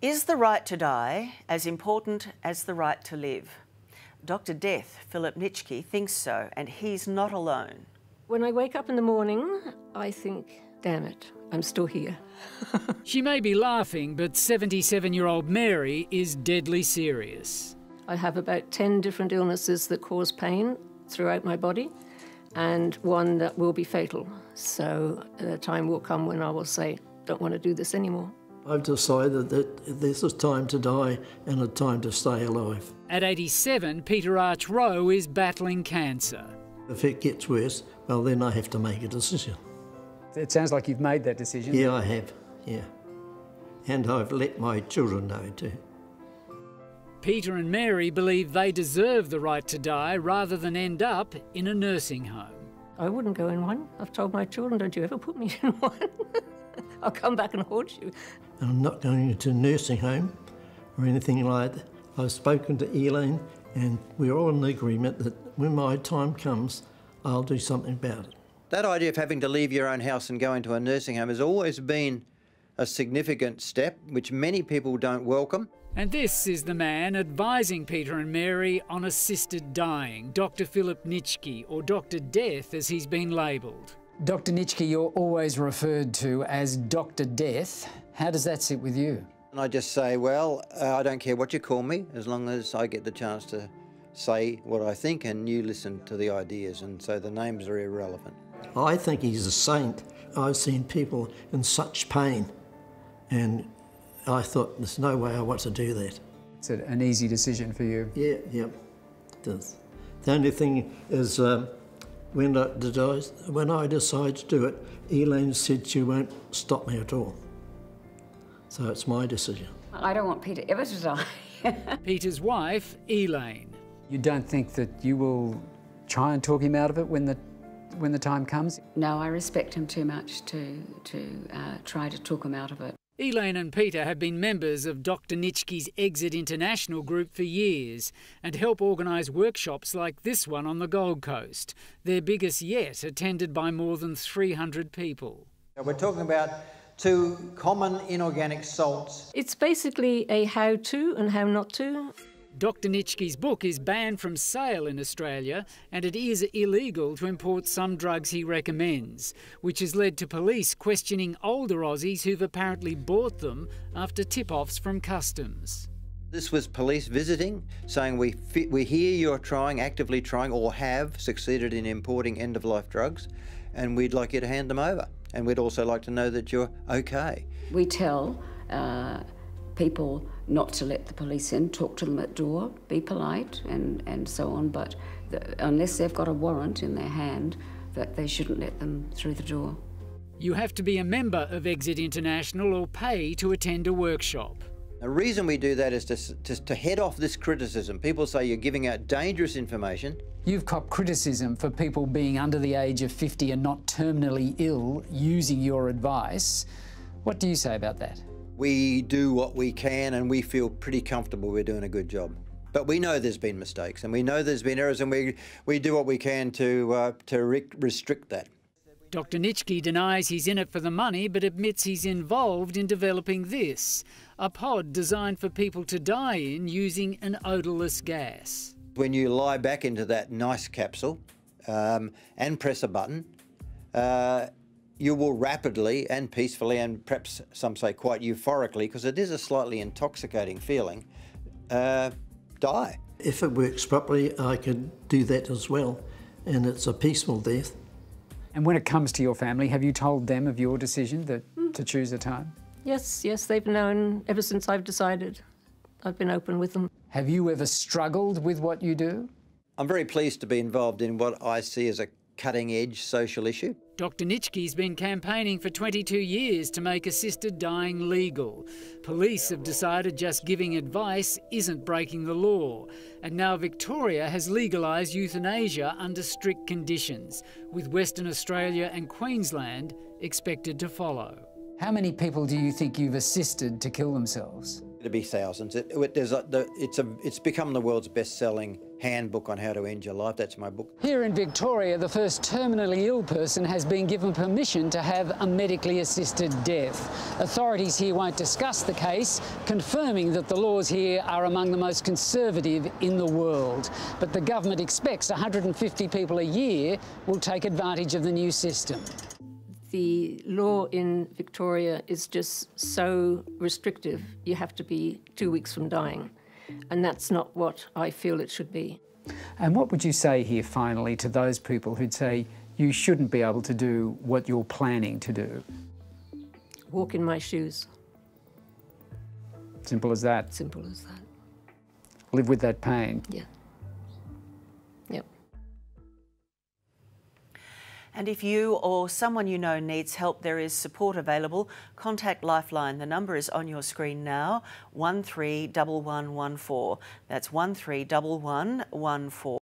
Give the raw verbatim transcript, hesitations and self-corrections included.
Is the right to die as important as the right to live? Doctor Death, Philip Nitschke, thinks so, and he's not alone. When I wake up in the morning, I think, damn it, I'm still here. She may be laughing, but seventy-seven-year-old Mary is deadly serious. I have about ten different illnesses that cause pain throughout my body, and one that will be fatal. So the time will come when I will say, don't want to do this anymore. I've decided that this is time to die and a time to stay alive. At eighty-seven, Peter Arch-Rowe is battling cancer. If it gets worse, well, then I have to make a decision. It sounds like you've made that decision. Yeah, I have, yeah. And I've let my children know too. Peter and Mary believe they deserve the right to die rather than end up in a nursing home. I wouldn't go in one. I've told my children, don't you ever put me in one. I'll come back and haunt you. I'm not going into a nursing home or anything like that. I've spoken to Elaine and we're all in agreement that when my time comes, I'll do something about it. That idea of having to leave your own house and go into a nursing home has always been a significant step which many people don't welcome. And this is the man advising Peter and Mary on assisted dying, Doctor Philip Nitschke, or Doctor Death as he's been labelled. Doctor Nitschke, you're always referred to as Doctor Death. How does that sit with you? And I just say, well, uh, I don't care what you call me, as long as I get the chance to say what I think and you listen to the ideas, and so the names are irrelevant. I think he's a saint. I've seen people in such pain, and I thought, there's no way I want to do that. It's an easy decision for you? Yeah, yeah, it does. The only thing is, um, When I, did I, when I decided to do it, Elaine said she won't stop me at all. So it's my decision. I don't want Peter ever to die. Peter's wife, Elaine. You don't think that you will try and talk him out of it when the, when the time comes? No, I respect him too much to, to uh, try to talk him out of it. Elaine and Peter have been members of Doctor Nitschke's Exit International group for years and help organise workshops like this one on the Gold Coast, their biggest yet, attended by more than three hundred people. We're talking about two common inorganic salts. It's basically a how to and how not to. Doctor Nitschke's book is banned from sale in Australia, and it is illegal to import some drugs he recommends, which has led to police questioning older Aussies who've apparently bought them after tip-offs from customs. This was police visiting, saying we, we hear you're trying, actively trying, or have succeeded in importing end-of-life drugs, and we'd like you to hand them over. And we'd also like to know that you're okay. We tell uh, people not to let the police in, talk to them at door, be polite and, and so on, but the, unless they've got a warrant in their hand, that they shouldn't let them through the door. You have to be a member of Exit International or pay to attend a workshop. The reason we do that is to, to, to head off this criticism. People say you're giving out dangerous information. You've copped criticism for people being under the age of fifty and not terminally ill using your advice. What do you say about that? We do what we can and we feel pretty comfortable we're doing a good job. But we know there's been mistakes and we know there's been errors, and we, we do what we can to, uh, to re restrict that. Doctor Nitschke denies he's in it for the money, but admits he's involved in developing this, a pod designed for people to die in using an odourless gas. When you lie back into that nice capsule um, and press a button, uh, you will rapidly and peacefully, and perhaps some say quite euphorically, because it is a slightly intoxicating feeling, uh, die. If it works properly, I could do that as well, and it's a peaceful death. And when it comes to your family, have you told them of your decision that, mm. to choose a time? Yes, yes, they've known ever since I've decided. I've been open with them. Have you ever struggled with what you do? I'm very pleased to be involved in what I see as a cutting-edge social issue. Doctor Nitschke's been campaigning for twenty-two years to make assisted dying legal. Police have decided just giving advice isn't breaking the law. And now Victoria has legalised euthanasia under strict conditions, with Western Australia and Queensland expected to follow. How many people do you think you've assisted to kill themselves? It'd be thousands. It, it, there's a, the, it's, a, it's become the world's best-selling handbook on how to end your life. That's my book. Here in Victoria, the first terminally ill person has been given permission to have a medically assisted death. Authorities here won't discuss the case, confirming that the laws here are among the most conservative in the world. But the government expects one hundred fifty people a year will take advantage of the new system. The law in Victoria is just so restrictive. You have to be two weeks from dying, and that's not what I feel it should be. And what would you say here finally to those people who'd say you shouldn't be able to do what you're planning to do? Walk in my shoes. Simple as that? Simple as that. Live with that pain? Yeah. Yep. And if you or someone you know needs help, there is support available. Contact Lifeline. The number is on your screen now, one three one one one four. That's one three one one one four.